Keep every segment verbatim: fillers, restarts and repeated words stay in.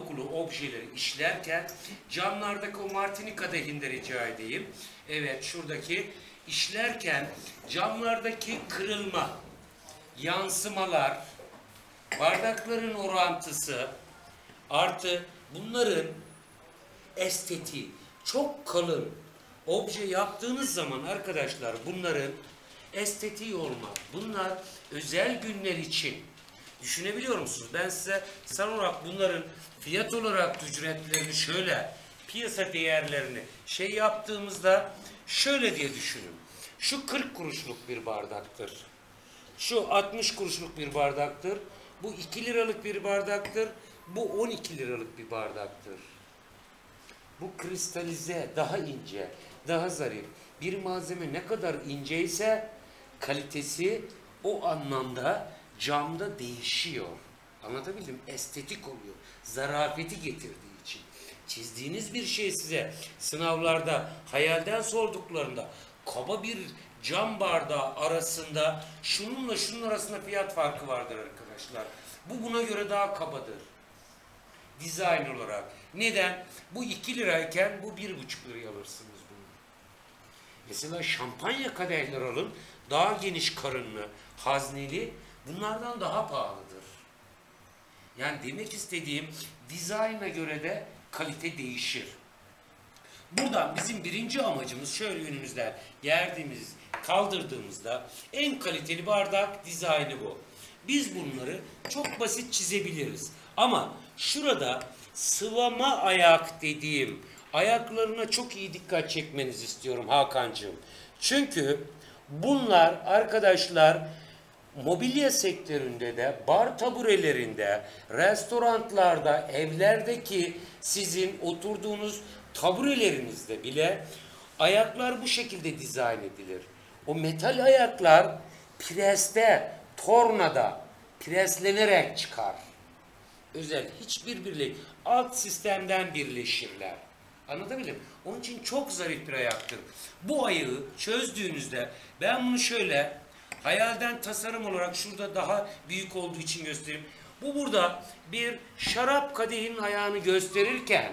dokulu objeleri işlerken camlardaki o martini kadehinde rica edeyim. Evet, şuradaki işlerken camlardaki kırılma, yansımalar, bardakların orantısı artı bunların estetiği. Çok kalın obje yaptığınız zaman arkadaşlar bunların estetiği olmak. Bunlar özel günler için. Düşünebiliyor musunuz? Ben size san olarak bunların fiyat olarak ücretlerini şöyle, piyasa değerlerini şey yaptığımızda şöyle diye düşünün. Şu kırk kuruşluk bir bardaktır. Şu altmış kuruşluk bir bardaktır. Bu iki liralık bir bardaktır. Bu on iki liralık bir bardaktır. Bu kristalize, daha ince, daha zarif. Bir malzeme ne kadar inceyse kalitesi o anlamda camda değişiyor. Anlatabildim mi? Estetik oluyor. Zarafeti getirdiği için. Çizdiğiniz bir şey size sınavlarda, hayalden sorduklarında kaba bir cam bardağı arasında şununla şunun arasında fiyat farkı vardır arkadaşlar. Bu buna göre daha kabadır. Dizayn olarak. Neden? Bu iki lirayken bu bir buçuk liraya alırsınız bunu. Mesela şampanya kadehler alın. Daha geniş karınlı, hazneli. Bunlardan daha pahalıdır. Yani demek istediğim dizayna göre de kalite değişir. Buradan bizim birinci amacımız şöyle önümüzden geldiğimiz, kaldırdığımızda en kaliteli bardak dizaynı bu. Biz bunları çok basit çizebiliriz. Ama şurada sıvama ayak dediğim ayaklarına çok iyi dikkat çekmenizi istiyorum Hakan'cığım. Çünkü bunlar arkadaşlar mobilya sektöründe de, bar taburelerinde, restoranlarda, evlerdeki sizin oturduğunuz taburelerinizde bile ayaklar bu şekilde dizayn edilir. O metal ayaklar preste, tornada preslenerek çıkar. Özel, hiçbir birliği alt sistemden birleşirler. Anlatabildim mi? Onun için çok zarif bir ayaktır. Bu ayağı çözdüğünüzde ben bunu şöyle hayalden tasarım olarak şurada daha büyük olduğu için göstereyim. Bu burada bir şarap kadehinin ayağını gösterirken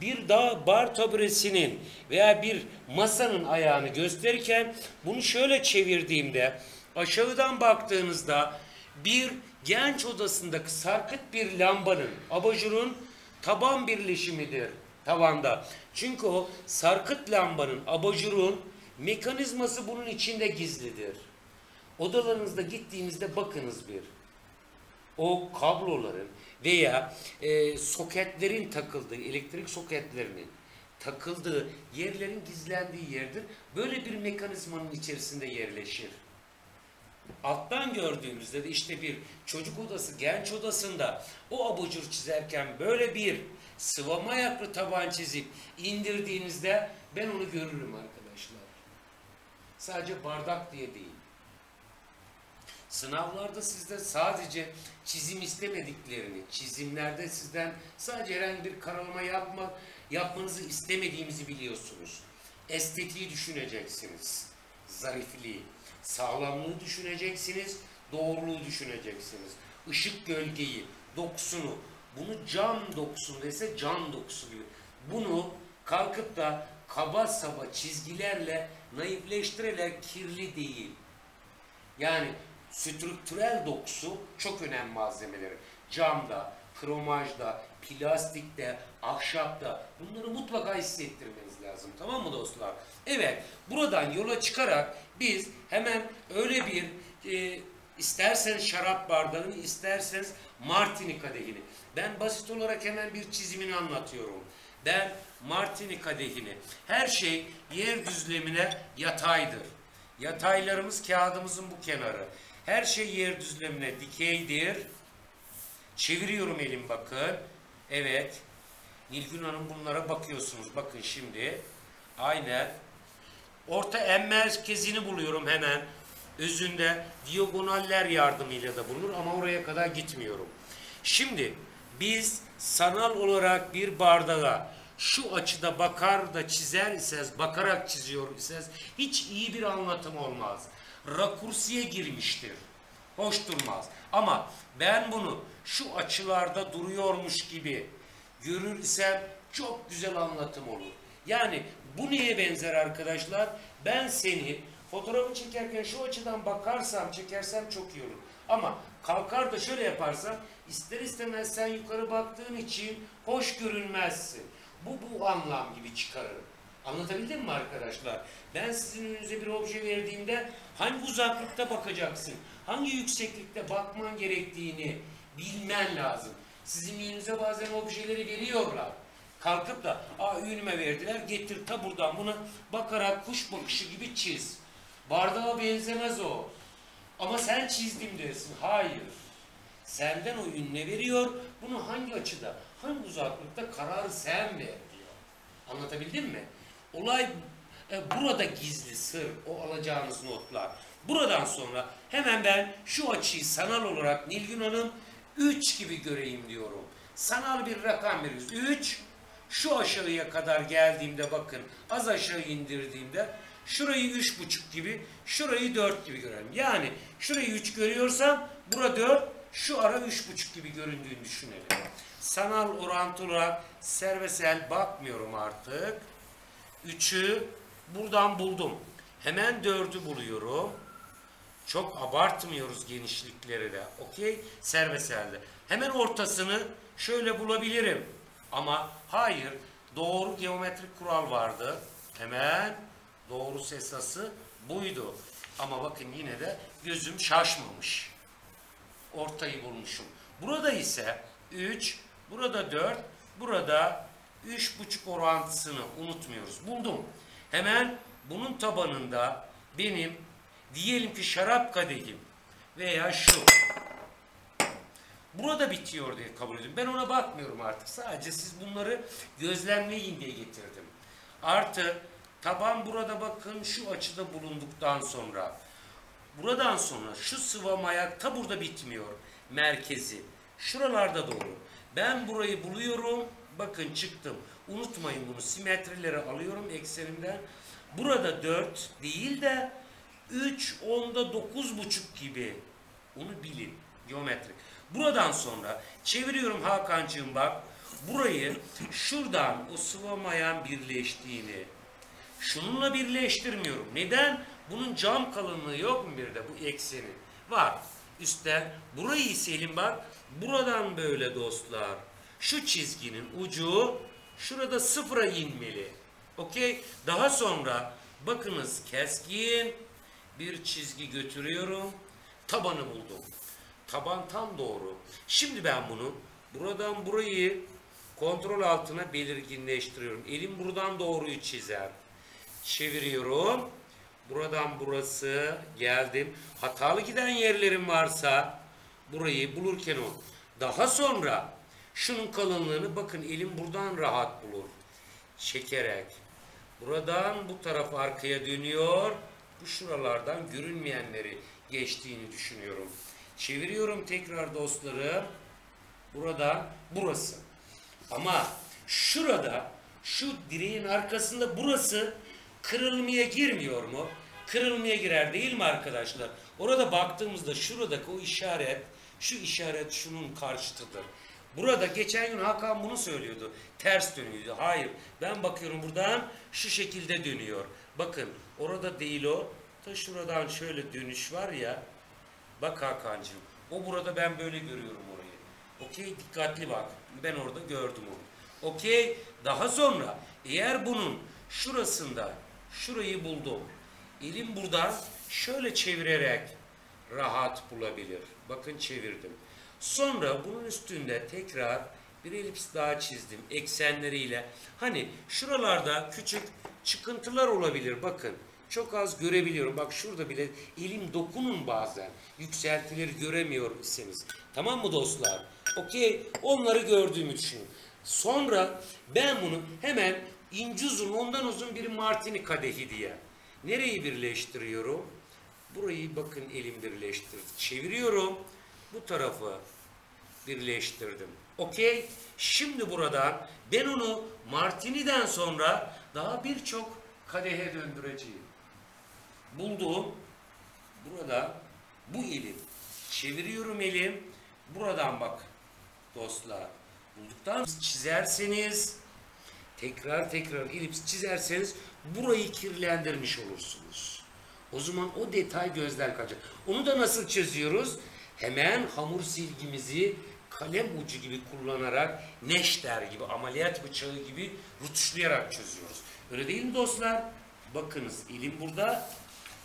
bir dağ bar taburesinin veya bir masanın ayağını gösterirken bunu şöyle çevirdiğimde aşağıdan baktığınızda bir genç odasındaki sarkıt bir lambanın, abajurun taban birleşimidir tavanda. Çünkü o sarkıt lambanın, abajurun mekanizması bunun içinde gizlidir. Odalarınızda gittiğinizde bakınız bir. O kabloların veya e, soketlerin takıldığı, elektrik soketlerinin takıldığı yerlerin gizlendiği yerdir. Böyle bir mekanizmanın içerisinde yerleşir. Alttan gördüğümüzde de işte bir çocuk odası, genç odasında o abajur çizerken böyle bir sıvama ayaklı taban çizip indirdiğinizde ben onu görürüm arkadaşlar. Sadece bardak diye değil. Sınavlarda sizde sadece çizim istemediklerini, çizimlerde sizden sadece herhangi bir karalama yapma, yapmanızı istemediğimizi biliyorsunuz. Estetiği düşüneceksiniz, zarifliği, sağlamlığı düşüneceksiniz, doğruluğu düşüneceksiniz. Işık gölgeyi, dokusunu, bunu cam dokusu dese cam dokusu gibi. Bunu kalkıp da kaba saba çizgilerle naifleştirerek kirli değil. Yani strüktürel dokusu çok önemli malzemeleri. Camda, kromajda, plastikte, ahşapta bunları mutlaka hissettirmeniz lazım. Tamam mı dostlar? Evet, buradan yola çıkarak biz hemen öyle bir e, isterseniz şarap bardağını, isterseniz martini kadehini. Ben basit olarak hemen bir çizimini anlatıyorum. Ben martini kadehini. Her şey yer düzlemine yataydır. Yataylarımız kağıdımızın bu kenarı. Her şey yer düzlemine dikeydir. Çeviriyorum elim bakın. Evet. Nilgün Hanım bunlara bakıyorsunuz. Bakın şimdi. Aynen. Orta en merkezini buluyorum hemen. Özünde diagonaller yardımıyla da bulunur ama oraya kadar gitmiyorum. Şimdi biz sanal olarak bir bardağa şu açıda bakar da çizer iseniz, bakarak çiziyor iseniz hiç iyi bir anlatım olmaz. Rakursiye girmiştir. Hoş durmaz. Ama ben bunu şu açılarda duruyormuş gibi görür isem çok güzel anlatım olur. Yani bu neye benzer arkadaşlar? Ben seni fotoğrafı çekerken şu açıdan bakarsam, çekersem çok iyi olur. Ama kalkar da şöyle yaparsan, ister istemez sen yukarı baktığın için hoş görünmezsin. Bu bu anlam gibi çıkarırım. Anlatabildim mi arkadaşlar? Ben sizin önünüze bir obje verdiğimde hangi uzaklıkta bakacaksın, hangi yükseklikte bakman gerektiğini bilmen lazım. Sizin önünüze bazen objeleri veriyorlar. Kalkıp da, aa önüme verdiler, getir ta buradan buna bakarak kuş bakışı gibi çiz. Bardağa benzemez o. Ama sen çizdim dersin. Hayır. Senden o ünle veriyor. Bunu hangi açıda, hangi uzaklıkta kararı sen ver diyor. Anlatabildim mi? Olay e, burada gizli sır. O alacağınız notlar. Buradan sonra hemen ben şu açıyı sanal olarak Nilgün Hanım üç gibi göreyim diyorum. Sanal bir rakam veriyoruz. üç. Şu aşağıya kadar geldiğimde bakın. Az aşağı indirdiğimde şurayı üç buçuk gibi, şurayı dört gibi görelim. Yani şurayı üç görüyorsam, bura dört, şu ara üç buçuk gibi göründüğünü düşünelim. Sanal orantılara servesel bakmıyorum artık. üçü buradan buldum. Hemen dördü buluyorum. Çok abartmıyoruz genişlikleri de. Okey? Serveselde. Hemen ortasını şöyle bulabilirim. Ama hayır, doğru geometrik kural vardı. Hemen... Doğrusu esası buydu. Ama bakın yine de gözüm şaşmamış. Ortayı bulmuşum. Burada ise üç, burada dört, burada üç buçuk orantısını unutmuyoruz. Buldum. Hemen bunun tabanında benim diyelim ki şarap kadehim veya şu. Burada bitiyor diye kabul ediyorum. Ben ona bakmıyorum artık. Sadece siz bunları gözlemleyin diye getirdim. Artı taban burada bakın şu açıda bulunduktan sonra. Buradan sonra şu sıvam ayak ta burada bitmiyor. Merkezi. Şuralarda doğru. Ben burayı buluyorum. Bakın çıktım. Unutmayın bunu. Simetrileri alıyorum eksenimden. Burada dört değil de üç, onda dokuz buçuk gibi. Onu bilin. Geometrik. Buradan sonra çeviriyorum Hakan'cığım bak. Burayı şuradan o sıvam ayağın birleştiğini... Şununla birleştirmiyorum. Neden? Bunun cam kalınlığı yok mu bir de bu ekseni? Var. Üstten. Burayı ise elim bak. Buradan böyle dostlar. Şu çizginin ucu şurada sıfıra inmeli. Okey. Daha sonra bakınız keskin bir çizgi götürüyorum. Tabanı buldum. Taban tam doğru. Şimdi ben bunu buradan burayı kontrol altına belirginleştiriyorum. Elim buradan doğruyu çizer. Çeviriyorum. Buradan burası geldim. Hatalı giden yerlerim varsa burayı bulurken ol. Daha sonra şunun kalınlığını bakın elim buradan rahat bulur. Çekerek. Buradan bu taraf arkaya dönüyor. Bu şuralardan görünmeyenleri geçtiğini düşünüyorum. Çeviriyorum tekrar dostları. Burada burası. Ama şurada şu direğin arkasında burası kırılmaya girmiyor mu? Kırılmaya girer değil mi arkadaşlar? Orada baktığımızda şuradaki o işaret, şu işaret şunun karşıtıdır. Burada geçen gün Hakan bunu söylüyordu. Ters dönüyordu. Hayır. Ben bakıyorum buradan şu şekilde dönüyor. Bakın orada değil o. Ta şuradan şöyle dönüş var ya. Bak Hakan'cığım. O burada ben böyle görüyorum orayı. Okey? Dikkatli bak. Ben orada gördüm onu. Okey? Daha sonra eğer bunun şurasında şurayı buldum. Elim buradan şöyle çevirerek rahat bulabilir. Bakın çevirdim. Sonra bunun üstünde tekrar bir elips daha çizdim. Eksenleriyle. Hani şuralarda küçük çıkıntılar olabilir. Bakın çok az görebiliyorum. Bak şurada bile elim dokunun bazen. Yükseltileri göremiyorsanız. Tamam mı dostlar? Okey. Onları gördüğümü düşünün. Sonra ben bunu hemen ince uzun, ondan uzun bir martini kadehi diye. Nereyi birleştiriyorum? Burayı bakın elim birleştirdi. Çeviriyorum. Bu tarafı birleştirdim. Okey. Şimdi buradan ben onu martiniden sonra daha birçok kadehe döndüreceğim. Buldum. Burada bu elim. Çeviriyorum elim. Buradan bak dostlar. bulduktan çizerseniz, tekrar tekrar elips çizerseniz burayı kirlendirmiş olursunuz. O zaman o detay gözden kaçacak. Onu da nasıl çiziyoruz? Hemen hamur silgimizi kalem ucu gibi kullanarak, neşter gibi, ameliyat bıçağı gibi rutuşlayarak çözüyoruz. Öyle değil mi dostlar? Bakınız elim burada,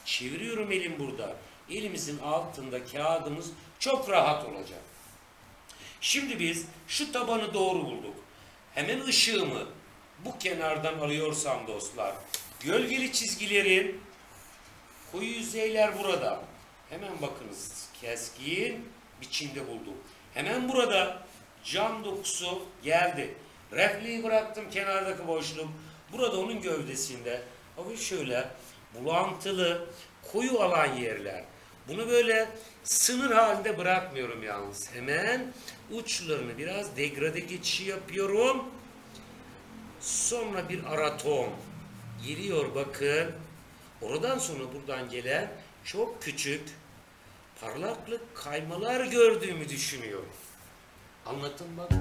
çeviriyorum elim burada. Elimizin altında kağıdımız çok rahat olacak. Şimdi biz şu tabanı doğru bulduk. Hemen ışığımı bu kenardan alıyorsam dostlar, gölgeli çizgilerin koyu yüzeyler burada. Hemen bakınız keskin biçimde bulduk. Hemen burada cam dokusu geldi. Refleyi bıraktım kenardaki boşluğum. Burada onun gövdesinde hafif şöyle bulantılı koyu alan yerler. Bunu böyle sınır halinde bırakmıyorum yalnız. Hemen uçlarını biraz degrade geçişi yapıyorum. Sonra bir ara ton geliyor bakın. Oradan sonra buradan gelen çok küçük parlaklık kaymalar gördüğümü düşünüyorum. Anlatın bak.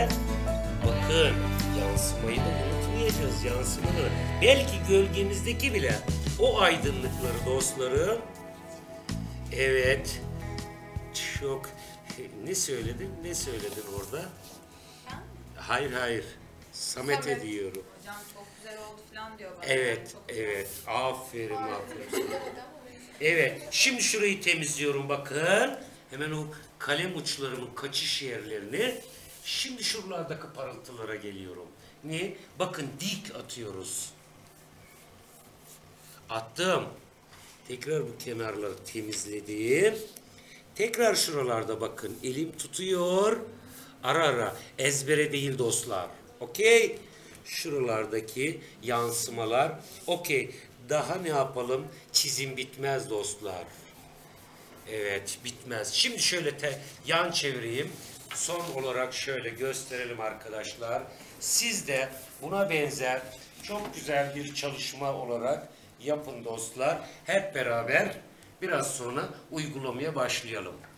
De bakın yansımayı da unutmayacağız, yansımaları. Belki gölgemizdeki bile o aydınlıkları dostları. Evet. Çok ne söyledim? Ne söyledim orada? Hayır hayır. Samet'e Samet. diyorum. Hocam çok güzel oldu falan diyor. Bana. Evet, çok evet. Güzel. Aferin, aferin. Evet. Şimdi şurayı temizliyorum bakın. Hemen o kalem uçlarımın kaçış yerlerini. Şimdi şuralardaki parıltılara geliyorum. Niye? Bakın dik atıyoruz. Attım. Tekrar bu kenarları temizledim. Tekrar şuralarda bakın. Elim tutuyor. Ara ara. Ezbere değil dostlar. Okey. Şuralardaki yansımalar. Okey. Daha ne yapalım? Çizim bitmez dostlar. Evet. Bitmez. Şimdi şöyle te yan çevireyim. Son olarak şöyle gösterelim arkadaşlar. Siz de buna benzer çok güzel bir çalışma olarak yapın dostlar. Hep beraber biraz sonra uygulamaya başlayalım.